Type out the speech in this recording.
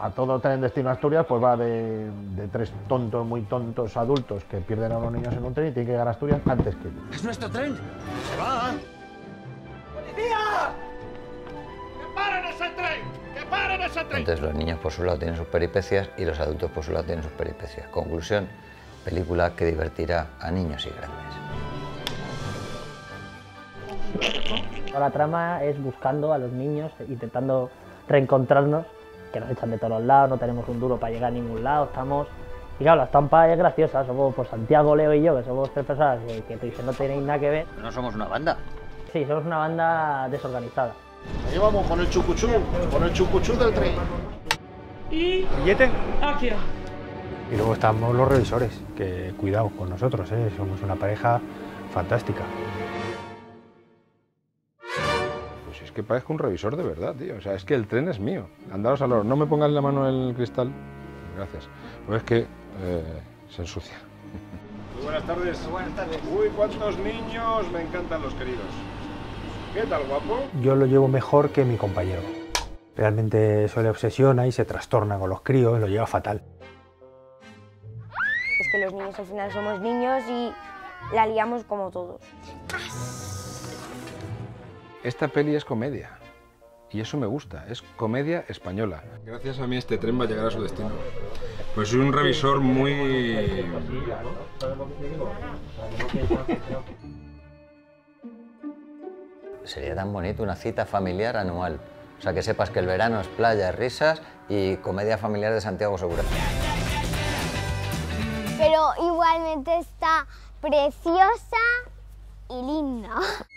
A todo tren destino Asturias pues va de tres tontos, muy tontos adultos que pierden a unos niños en un tren y tienen que llegar a Asturias antes que ellos. ¡Es nuestro tren! ¡Se va! ¡Policía! ¡Que paren ese tren! ¡Que paren ese tren! Entonces los niños por su lado tienen sus peripecias y los adultos por su lado tienen sus peripecias. Conclusión, película que divertirá a niños y grandes. La trama es buscando a los niños, intentando reencontrarnos, que nos echan de todos los lados, no tenemos un duro para llegar a ningún lado, estamos... Y claro, la estampa es graciosa, somos pues, Santiago, Leo y yo, que somos tres personas que no tenéis nada que ver. Pero no somos una banda. Sí, somos una banda desorganizada. Ahí vamos con el chucuchú del tren. Y... ¿Billete? Aquí. Y luego estamos los revisores, que cuidado con nosotros, ¿eh? Somos una pareja fantástica. Es que parezco un revisor de verdad, tío. O sea, es que el tren es mío. Andaros al oro. No me pongas la mano en el cristal. Gracias. Pues es que se ensucia. Muy buenas tardes. Muy buenas tardes. Uy, cuántos niños. Me encantan los queridos. ¿Qué tal, guapo? Yo lo llevo mejor que mi compañero. Realmente eso le obsesiona y se trastorna con los críos. Lo lleva fatal. Es que los niños al final somos niños y la liamos como todos. Esta peli es comedia, y eso me gusta, es comedia española. Gracias a mí este tren va a llegar a su destino. Pues soy un revisor muy... Sería tan bonito una cita familiar anual. O sea, que sepas que el verano es playa, risas y comedia familiar de Santiago Segura. Pero igualmente está preciosa y linda.